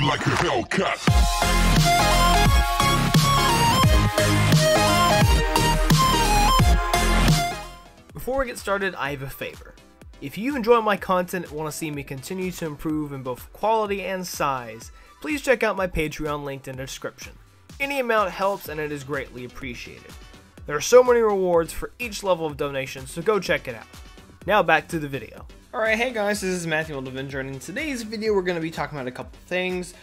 me like a Hellcat. Before we get started, I have a favor. If you enjoy my content and want to see me continue to improve in both quality and size, please check out my Patreon linked in the description. Any amount helps and it is greatly appreciated. There are so many rewards for each level of donation, so go check it out. Now back to the video. Alright, hey guys, this is Matthew Old Avenger, and in today's video we're going to be talking about a couple things.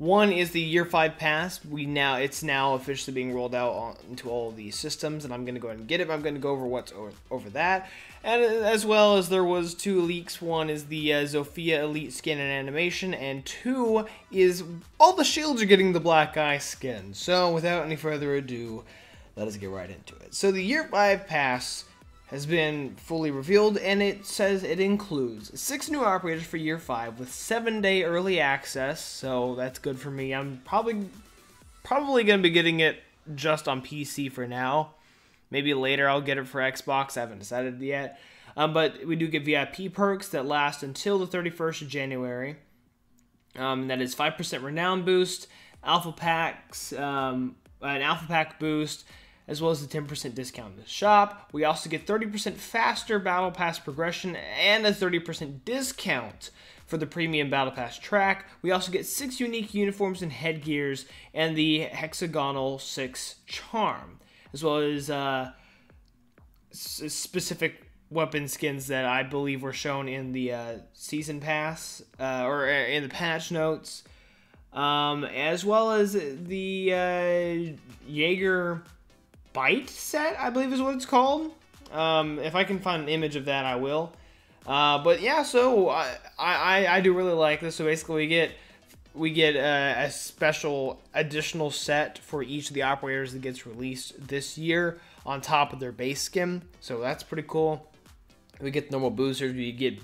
One is the Year 5 Pass. It's now officially being rolled out into all of these systems, and I'm going to go ahead and get it, but I'm going to go over what's over that. And as well as there was two leaks. One is the Zofia Elite skin and animation, and two is all the shields are getting the Black Ice skin. So without any further ado, let us get right into it. So the Year 5 Pass has been fully revealed, and it says it includes 6 new operators for Year 5 with 7-day early access, so that's good for me. I'm probably going to be getting it just on PC for now. Maybe later I'll get it for Xbox, I haven't decided yet. But we do get VIP perks that last until the 31st of January. That is 5% Renown boost, Alpha Packs, an Alpha Pack boost, as well as the 10% discount in the shop. We also get 30% faster Battle Pass progression and a 30% discount for the premium Battle Pass track. We also get 6 unique uniforms and headgears and the hexagonal 6 charm, as well as specific weapon skins that I believe were shown in the season pass or in the patch notes, as well as the Jaeger Byte set, I believe is what it's called. If I can find an image of that, I will. But yeah, so I do really like this. So basically, we get a special additional set for each of the operators that gets released this year on top of their base skin. So that's pretty cool. We get normal boosters. We get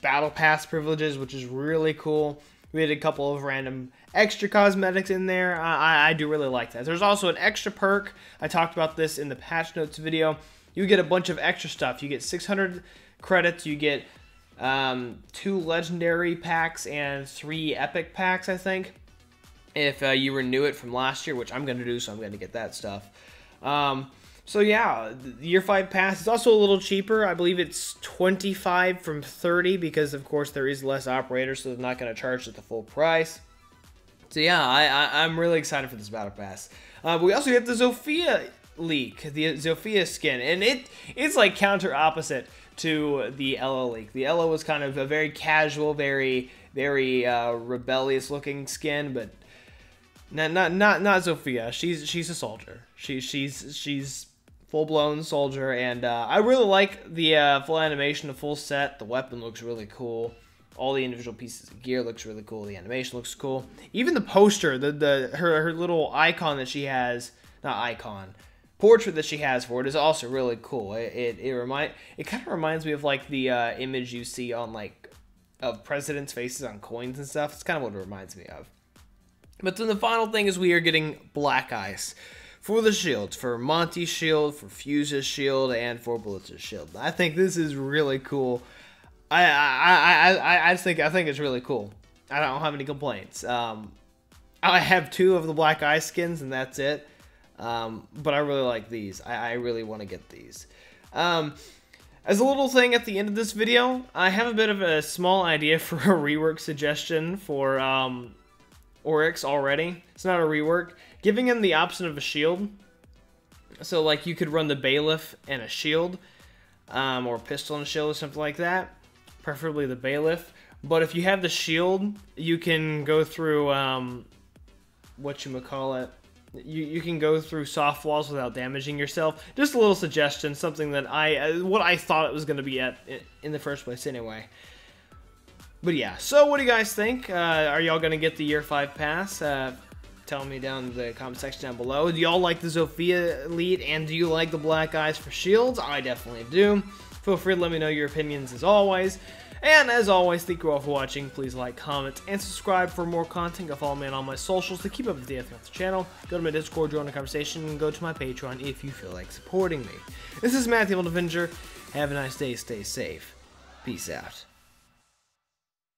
battle pass privileges, which is really cool. We had a couple of random extra cosmetics in there. I do really like that. There's also an extra perk. I talked about this in the patch notes video. You get a bunch of extra stuff. You get 600 credits. You get 2 legendary packs and 3 epic packs, I think, if you renew it from last year, which I'm going to do, so I'm going to get that stuff. So yeah, the Year 5 Pass is also a little cheaper. I believe it's 25 from 30 because, of course, there is less operators, so they're not going to charge at the full price. So yeah, I'm really excited for this Battle Pass. But we also get the Zofia leak, the Zofia skin, and it's like counter opposite to the Ella leak. The Ella was kind of a very casual, very rebellious looking skin, but not Zofia. She's a soldier. She's full-blown soldier, and I really like the full animation, the full set. The weapon looks really cool. All the individual pieces of gear looks really cool. The animation looks cool. Even the poster, her little icon that she has, portrait that she has for it is also really cool. It kind of reminds me of like the image you see on like of presidents' faces on coins and stuff. It's kind of what it reminds me of. But then the final thing is we are getting Black Ice for the shields, for Monty's shield, for Fuse's shield, and for Blitz's shield. I think this is really cool. I think it's really cool. I don't have any complaints. I have 2 of the Black Ice skins, and that's it. But I really like these. I really want to get these. As a little thing at the end of this video, I have a bit of a small idea for a rework suggestion for Oryx already. It's not a rework. Giving him the option of a shield. So, like, you could run the Bailiff and a shield. Or pistol and a shield or something like that. Preferably the Bailiff. But if you have the shield, you can go through, whatchamacallit. You can go through soft walls without damaging yourself. Just a little suggestion. Something that I thought it was going to be at in the first place anyway. But yeah, so what do you guys think? Are y'all going to get the Year 5 Pass? Tell me down in the comment section down below. Do y'all like the Zofia Elite, and do you like the Black Ice for shields? I definitely do. Feel free to let me know your opinions as always. And as always, thank you all for watching. Please like, comment, and subscribe for more content. Go follow me on all my socials to keep up with the channel. Go to my Discord, join the conversation, and go to my Patreon if you feel like supporting me. This is Matthew Old Avenger. Have a nice day. Stay safe. Peace out.